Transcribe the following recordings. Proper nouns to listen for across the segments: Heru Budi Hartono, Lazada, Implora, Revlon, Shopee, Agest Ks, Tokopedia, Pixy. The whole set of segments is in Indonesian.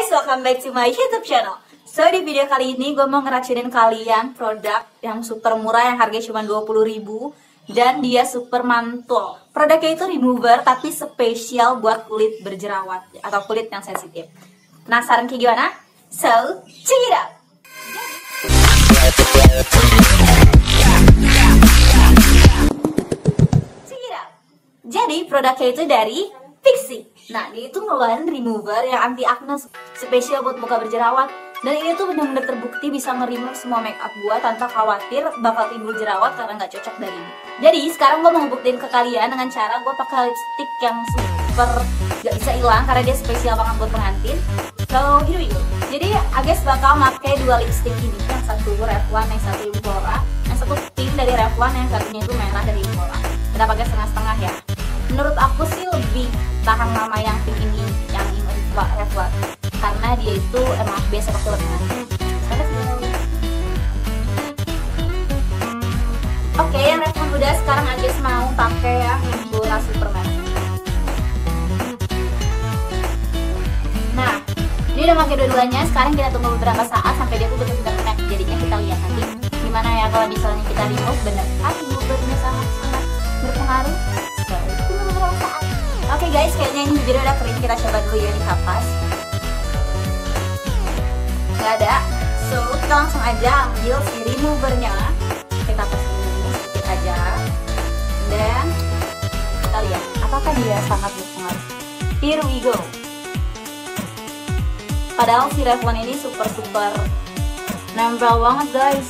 guys, welcome back to my YouTube channel. So di video kali ini gue mau ngeracunin kalian produk yang super murah yang harganya cuma 20.000 dan dia super mantul. Produknya itu remover tapi spesial buat kulit berjerawat atau kulit yang sensitif. Penasaran kayak gimana? So, check it out. Jadi produknya itu dari Pixy. Nah, dia itu ngeluarin remover yang anti acne spesial buat muka berjerawat. Dan ini tuh benar-benar terbukti bisa nge-remove semua make up gua tanpa khawatir bakal timbul jerawat karena nggak cocok dari ini. Jadi sekarang gua mau buktiin ke kalian dengan cara gua pakai lipstick yang super nggak bisa hilang karena dia spesial banget buat pengantin. So here we go. Jadi Ages bakal pakai dua lipstick ini, yang satu Revlon, yang satu Implora. Yang satu pink dari Revlon, yang satunya itu merah dari Implora. Kita pakai setengah-setengah ya. Menurut aku sih lebih tahan lama yang pink ini, yang ini Revlon, karena dia itu emang biasa pakai lengan. Oke, yang Revlon udah, sekarang Ages mau pakai yang Implora Superman. Nah, ini udah pakai dua-duanya. Sekarang kita tunggu beberapa saat sampai dia tuh benar-benar matte. Jadinya kita lihat nanti gimana ya kalau misalnya kita remove bener. Aduh, bener sangat berpengaruh. Oke guys, kayaknya ini video udah kering. Kita coba dulu ya di kapas. Gak ada. So, kita langsung aja ambil si removernya. Kita kapas ini sedikit aja. Dan kita lihat apakah dia sangat berpengaruh. Here we go. Padahal si Revlon ini super nempel banget guys.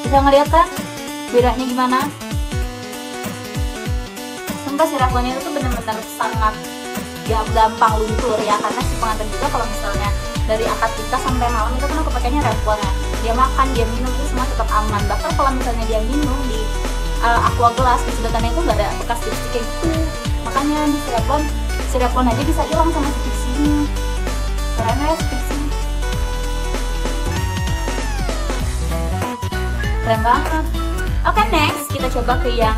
Bisa ngeliat kan bedanya gimana? Si Revlon itu tuh bener-bener sangat gampang luntur ya, karena si pengantin juga kalau misalnya dari akad nikah sampai malam itu kan aku pakainya Revlon ya. Dia makan, dia minum itu semua tetap aman. Bahkan kalau misalnya dia minum di aqua gelas di sedotannya itu nggak ada bekas lipstick kayak gitu. Makanya di si Revlon aja bisa hilang sama si Pixy ini. Keren ya si Pixy. Keren banget. Oke, next kita coba ke yang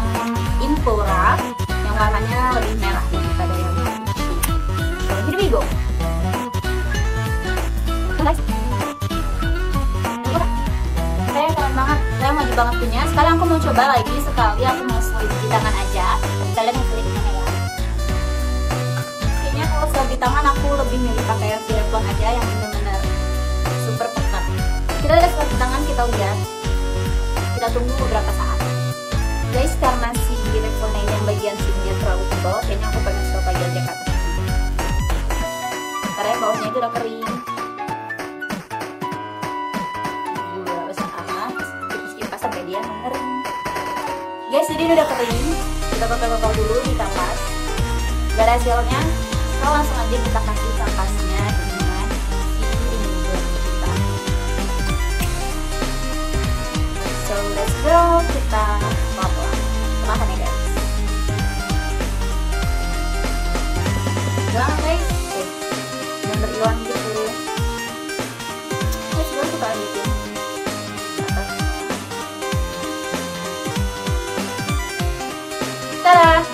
Implora. Warnanya lebih merah daripada yang ini. So, here we go. Guys, saya keren banget, saya maju banget punya. Sekarang aku mau coba lagi sekali, aku mau selip di tangan aja. Kalian yang pilih mana ya? Kayaknya kalau selip di tangan aku lebih milih pakai yang Revlon aja yang benar-benar super pekat. Kita udah selip di tangan, kita lihat. Kita tunggu beberapa saat. Guys, karena si Revlon yang bagian sininya terlalu tebal, kayaknya aku pengen coba bagian jaket. Karena bawahnya itu udah kering. Gua usah amat, skip sampai dia mengering. Guys, jadi ini udah kering. Kita potong-potong dulu di kapas. Gak ada hasilnya, kita langsung aja kita kasih kapasnya dengan ini kita. So let's go, kita potong. Makan ya guys. Jangan guys. Jangan berilang gitu. Terus gue suka gitu. Tada! Bersih!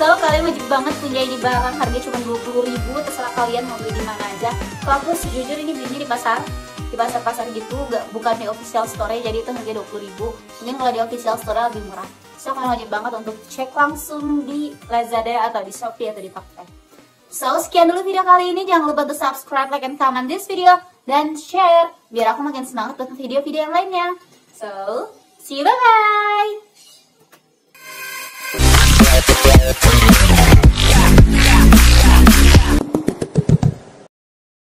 Kalau kalian wajib banget punya ini barang, harganya cuma 20.000. Terserah kalian mau beli di mana aja. Kalau aku sejujur ini belinya di pasar gitu, bukan di official store, jadi itu harga 20.000. Mungkin kalau di official store lebih murah. So kalian wajib banget untuk cek langsung di Lazada atau di Shopee atau di Tokopedia. So sekian dulu video kali ini. Jangan lupa untuk subscribe, like, and comment this video dan share biar aku makin semangat untuk video-video yang lainnya. So see you, bye bye.